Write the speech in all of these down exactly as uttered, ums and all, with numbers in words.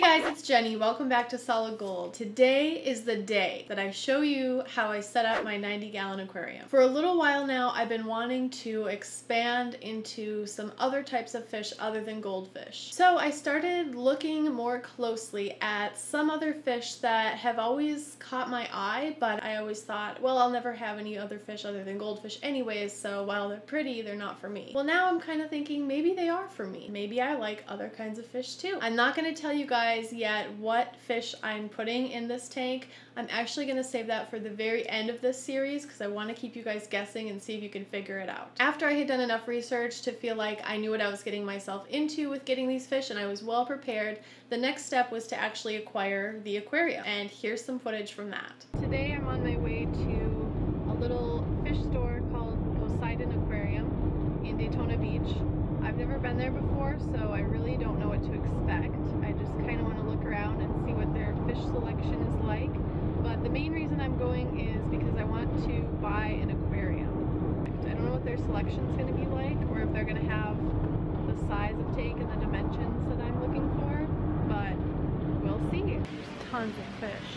Hey guys, it's Jenny. Welcome back to Solid Gold. Today is the day that I show you how I set up my ninety gallon aquarium. For a little while now, I've been wanting to expand into some other types of fish other than goldfish. So I started looking more closely at some other fish that have always caught my eye, but I always thought, well, I'll never have any other fish other than goldfish anyways, so while they're pretty, they're not for me. Well, now I'm kind of thinking maybe they are for me. Maybe I like other kinds of fish too. I'm not going to tell you guys yet what fish I'm putting in this tank. I'm actually going to save that for the very end of this series because I want to keep you guys guessing and see if you can figure it out. After I had done enough research to feel like I knew what I was getting myself into with getting these fish and I was well prepared, the next step was to actually acquire the aquarium. And here's some footage from that. Today I'm on my way to a little fish store called Poseidon Aquarium in Daytona Beach. I've never been there before, so I really don't know what to expect. I just kind of want to look around and see what their fish selection is like. But the main reason I'm going is because I want to buy an aquarium. I don't know what their selection's going to be like, or if they're going to have the size of tank and the dimensions that I'm looking for, but we'll see. There's tons of fish.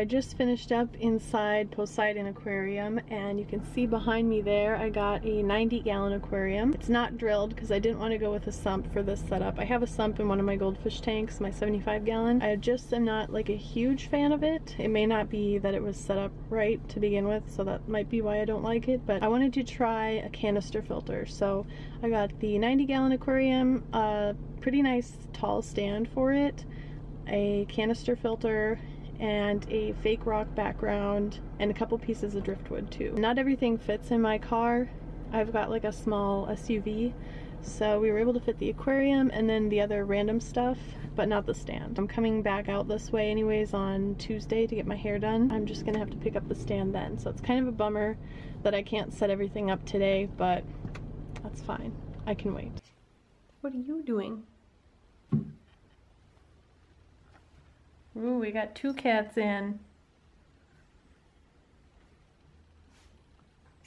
I just finished up inside Poseidon Aquarium, and you can see behind me there I got a ninety gallon aquarium. It's not drilled because I didn't want to go with a sump for this setup. I have a sump in one of my goldfish tanks, my seventy-five gallon. I just am not like a huge fan of it. It may not be that it was set up right to begin with, so that might be why I don't like it, but I wanted to try a canister filter. So I got the ninety gallon aquarium, a pretty nice tall stand for it, a canister filter, and a fake rock background, and a couple pieces of driftwood too. Not everything fits in my car. I've got like a small S U V, so we were able to fit the aquarium and then the other random stuff, but not the stand. I'm coming back out this way anyways on Tuesday to get my hair done. I'm just gonna have to pick up the stand then, so it's kind of a bummer that I can't set everything up today, but that's fine. I can wait. What are you doing? Ooh, we got two cats in.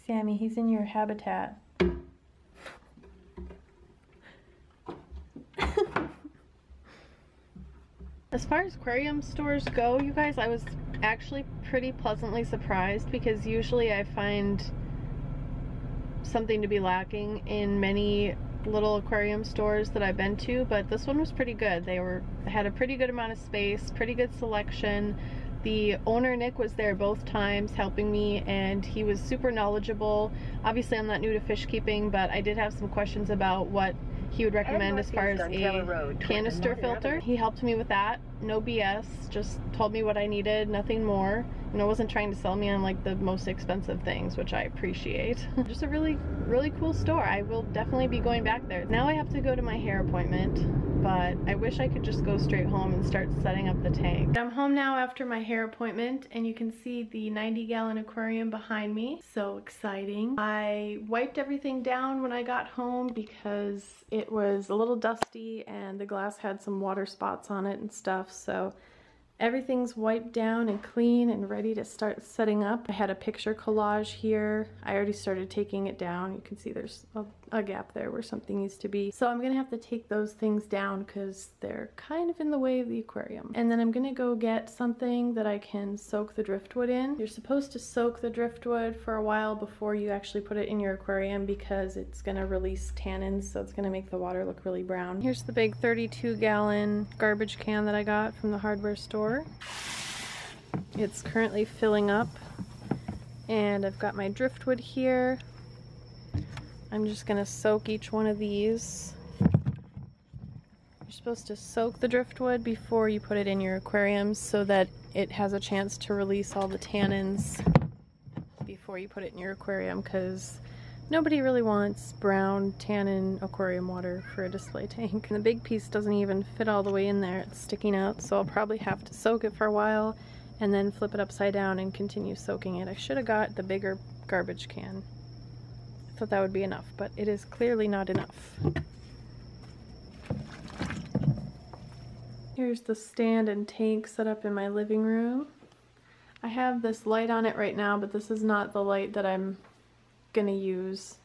Sammy, he's in your habitat. As far as aquarium stores go, you guys, I was actually pretty pleasantly surprised, because usually I find something to be lacking in many little aquarium stores that I've been to, but this one was pretty good. They were had a pretty good amount of space, pretty good selection. The owner, Nick, was there both times helping me, and he was super knowledgeable. Obviously, I'm not new to fish keeping, but I did have some questions about what he would recommend as far as a canister filter. He helped me with that, no B S, just told me what I needed, nothing more. You know, wasn't trying to sell me on like the most expensive things, which I appreciate. Just a really, really cool store. I will definitely be going back there. Now I have to go to my hair appointment, but I wish I could just go straight home and start setting up the tank. I'm home now after my hair appointment, and you can see the ninety gallon aquarium behind me. So exciting. I wiped everything down when I got home because it was a little dusty and the glass had some water spots on it and stuff. So everything's wiped down and clean and ready to start setting up. I had a picture collage here. I already started taking it down. You can see there's a, a gap there where something used to be. So I'm gonna have to take those things down because they're kind of in the way of the aquarium. And then I'm gonna go get something that I can soak the driftwood in. You're supposed to soak the driftwood for a while before you actually put it in your aquarium, because it's gonna release tannins, so it's gonna make the water look really brown. Here's the big thirty-two gallon garbage can that I got from the hardware store. It's currently filling up, and I've got my driftwood here. I'm just gonna soak each one of these. You're supposed to soak the driftwood before you put it in your aquarium so that it has a chance to release all the tannins before you put it in your aquarium, because nobody really wants brown tannin aquarium water for a display tank. And the big piece doesn't even fit all the way in there. It's sticking out, so I'll probably have to soak it for a while and then flip it upside down and continue soaking it. I should have got the bigger garbage can. I thought that would be enough, but it is clearly not enough. Here's the stand and tank set up in my living room. I have this light on it right now, but this is not the light that I'm gonna use.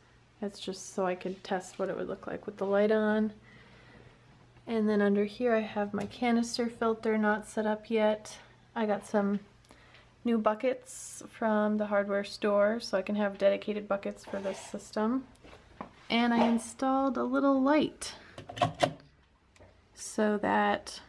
That's just so I could test what it would look like with the light on. And then under here I have my canister filter not set up yet. I got some new buckets from the hardware store, so I can have dedicated buckets for this system. And I installed a little light so that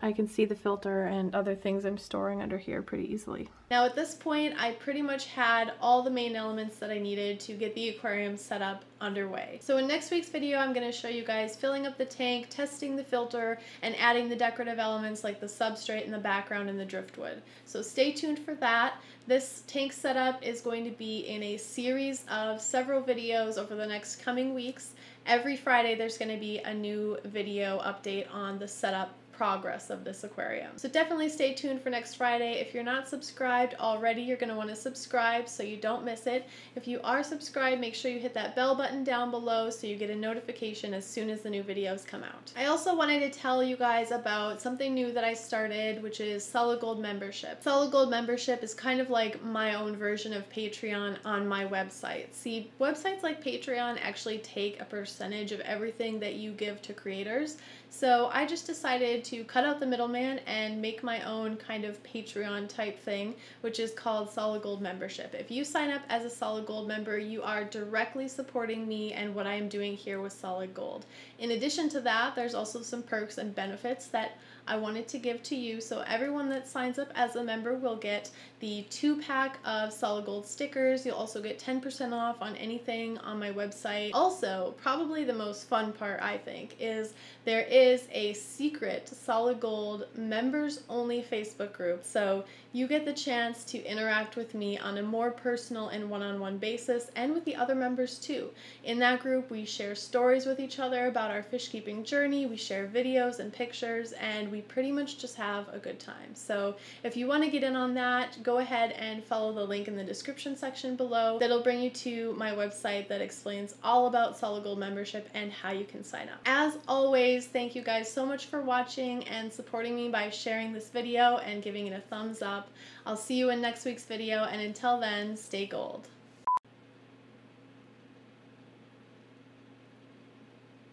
I can see the filter and other things I'm storing under here pretty easily. Now at this point, I pretty much had all the main elements that I needed to get the aquarium set up underway. So in next week's video, I'm going to show you guys filling up the tank, testing the filter, and adding the decorative elements like the substrate and the background and the driftwood. So stay tuned for that. This tank setup is going to be in a series of several videos over the next coming weeks. Every Friday, there's going to be a new video update on the setup progress of this aquarium. So definitely stay tuned for next Friday. If you're not subscribed already, you're going to want to subscribe so you don't miss it. If you are subscribed, make sure you hit that bell button down below so you get a notification as soon as the new videos come out. I also wanted to tell you guys about something new that I started, which is Solid Gold membership. Solid Gold membership is kind of like my own version of Patreon on my website. See, websites like Patreon actually take a percentage of everything that you give to creators. So I just decided to cut out the middleman and make my own kind of Patreon type thing, which is called Solid Gold membership. If you sign up as a Solid Gold member, you are directly supporting me and what I am doing here with Solid Gold. In addition to that, there's also some perks and benefits that I wanted to give to you. So everyone that signs up as a member will get the two pack of Solid Gold stickers. You'll also get ten percent off on anything on my website. Also, probably the most fun part, I think, is there is a secret Solid Gold members only Facebook group. So you get the chance to interact with me on a more personal and one-on-one basis, and with the other members too. In that group, we share stories with each other about our fish keeping journey. We share videos and pictures, and we pretty much just have a good time. So if you want to get in on that, go ahead and follow the link in the description section below. That'll bring you to my website that explains all about Solid Gold membership and how you can sign up. As always, thank you guys so much for watching and supporting me by sharing this video and giving it a thumbs up. I'll see you in next week's video, and until then, stay gold.